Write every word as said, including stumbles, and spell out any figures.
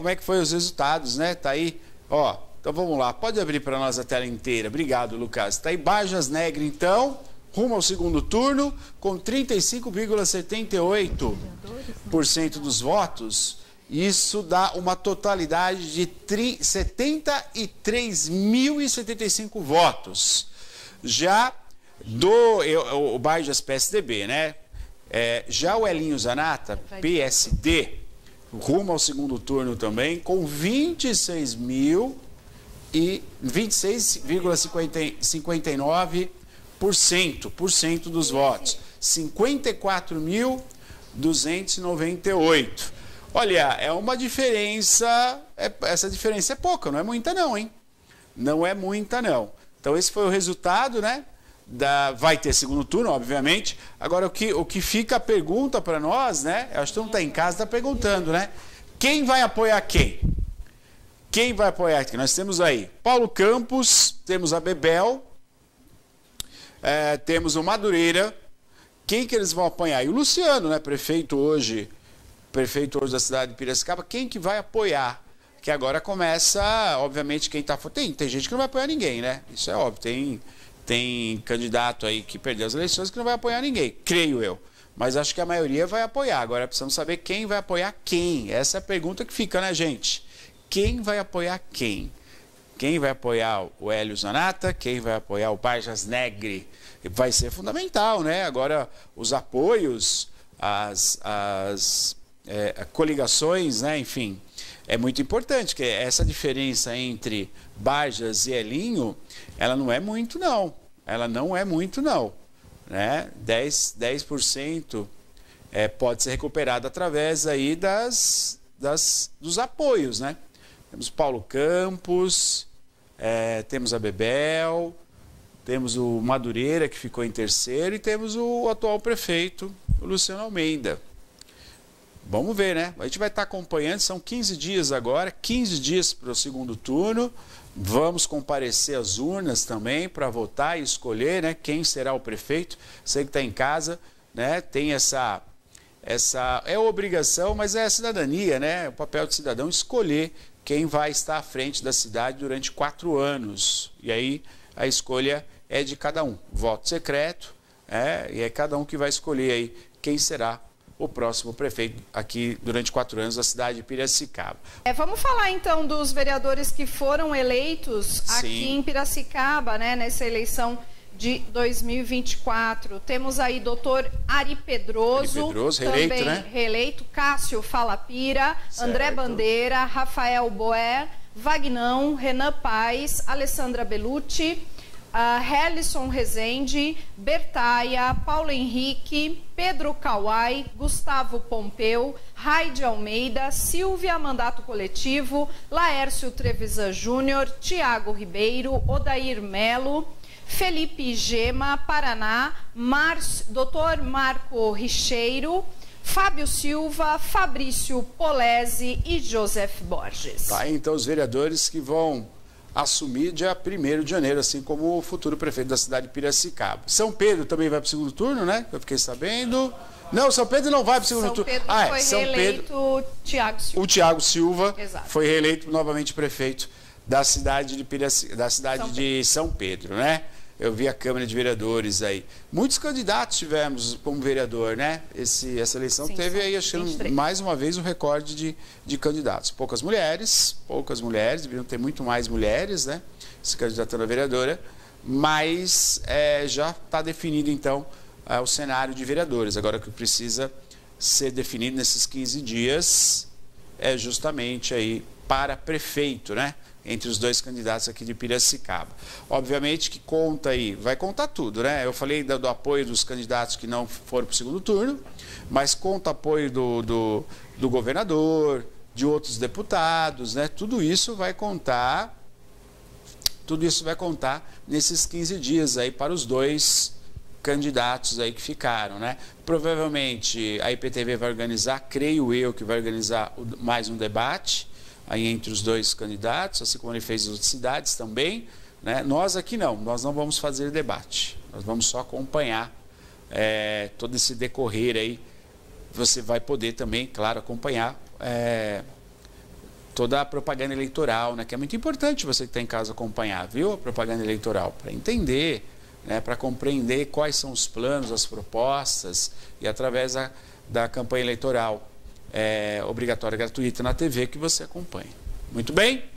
como é que foi os resultados, né? Tá aí, ó. Então vamos lá, pode abrir para nós a tela inteira. Obrigado, Lucas. Tá aí Bajas Negri, então, rumo ao segundo turno, com trinta e cinco vírgula setenta e oito por cento dos votos. Isso dá uma totalidade de setenta e três mil e setenta e cinco votos. Já do o, o Bajas P S D B, né? É, já o Elinho Zanatta, P S D, rumo ao segundo turno também, com vinte e seis vírgula cinquenta e nove por cento dos votos, cinquenta e quatro mil duzentos e noventa e oito. Olha, é uma diferença, é, essa diferença é pouca, não é muita não, hein? Não é muita não. Então esse foi o resultado, né? Da, vai ter segundo turno, obviamente. Agora, o que, o que fica a pergunta para nós, né? Eu acho que todo mundo está em casa, está perguntando, né? Quem vai apoiar quem? Quem vai apoiar quem? Nós temos aí Paulo Campos, temos a Bebel, é, temos o Madureira. Quem que eles vão apoiar? E o Luciano, né? Prefeito hoje, prefeito hoje da cidade de Piracicaba. Quem que vai apoiar? Que agora começa, obviamente, quem está... Tem, tem gente que não vai apoiar ninguém, né? Isso é óbvio, tem... Tem candidato aí que perdeu as eleições que não vai apoiar ninguém, creio eu. Mas acho que a maioria vai apoiar. Agora precisamos saber quem vai apoiar quem. Essa é a pergunta que fica, né, gente? Quem vai apoiar quem? Quem vai apoiar o Hélio Zanatta? Quem vai apoiar o Bajas Negri? Vai ser fundamental, né? Agora, os apoios, as, as é, coligações, né? Enfim, é muito importante, que essa diferença entre Bajas e Elinho, ela não é muito, não. Ela não é muito, não. Né? dez por cento é, pode ser recuperado através aí das, das, dos apoios. Né? Temos Paulo Campos, é, temos a Bebel, temos o Madureira, que ficou em terceiro, e temos o atual prefeito, o Luciano Almeida. Vamos ver, né? A gente vai estar acompanhando, são quinze dias agora, quinze dias para o segundo turno. Vamos comparecer às urnas também para votar e escolher, né, quem será o prefeito. Você que está em casa, né, tem essa, essa... É obrigação, mas é a cidadania, né? O papel do cidadão escolher quem vai estar à frente da cidade durante quatro anos. E aí a escolha é de cada um. Voto secreto, é, e é cada um que vai escolher aí quem será o próximo prefeito aqui durante quatro anos da cidade de Piracicaba. É, vamos falar então dos vereadores que foram eleitos. Sim. Aqui em Piracicaba, né, nessa eleição de dois mil e vinte e quatro. Temos aí doutor Ari Pedroso, Ari Pedroso também reeleito, né? reeleito, Cássio Falapira, certo. André Bandeira, Rafael Boé, Vagnão, Renan Paes, Alessandra Belucci, Uh, Helisson Rezende, Bertaia, Paulo Henrique, Pedro Kawai, Gustavo Pompeu, Raide Almeida, Silvia Mandato Coletivo, Laércio Trevisan Júnior, Tiago Ribeiro, Odair Melo, Felipe Gema, Paraná, Mar... doutor Marco Richeiro, Fábio Silva, Fabrício Polese e Joseph Borges. Tá, então os vereadores que vão assumir dia primeiro de janeiro, assim como o futuro prefeito da cidade de Piracicaba. São Pedro também vai para o segundo turno, né? Eu fiquei sabendo. Não, São Pedro não vai para o segundo turno. Ah, é, São Pedro foi reeleito Tiago Silva. O Tiago Silva. Exato. Foi reeleito novamente prefeito da cidade de Piracicaba, da cidade São de São Pedro, né? Eu vi a Câmara de Vereadores aí. Muitos candidatos tivemos como vereador, né? Esse, essa eleição. Sim, teve aí, achando mais uma vez, um recorde de, de candidatos. Poucas mulheres, poucas mulheres, deveriam ter muito mais mulheres, né? Se candidatando a vereadora, mas é, já está definido, então, é, o cenário de vereadores. Agora, o que precisa ser definido nesses quinze dias é justamente aí para prefeito, né? Entre os dois candidatos aqui de Piracicaba. Obviamente que conta aí, vai contar tudo, né? Eu falei do, do apoio dos candidatos que não foram para o segundo turno, mas conta apoio do, do, do governador, de outros deputados, né? Tudo isso vai contar, tudo isso vai contar nesses quinze dias aí para os dois candidatos aí que ficaram, né? Provavelmente a E P T V vai organizar, creio eu que vai organizar mais um debate aí entre os dois candidatos, assim como ele fez em outras cidades também, né? Nós aqui não, nós não vamos fazer debate, nós vamos só acompanhar é, todo esse decorrer aí. Você vai poder também, claro, acompanhar é, toda a propaganda eleitoral, né, que é muito importante você que está em casa acompanhar, viu? A propaganda eleitoral, para entender, né, para compreender quais são os planos, as propostas, e através da, da campanha eleitoral é, obrigatória gratuita na T V que você acompanha. Muito bem?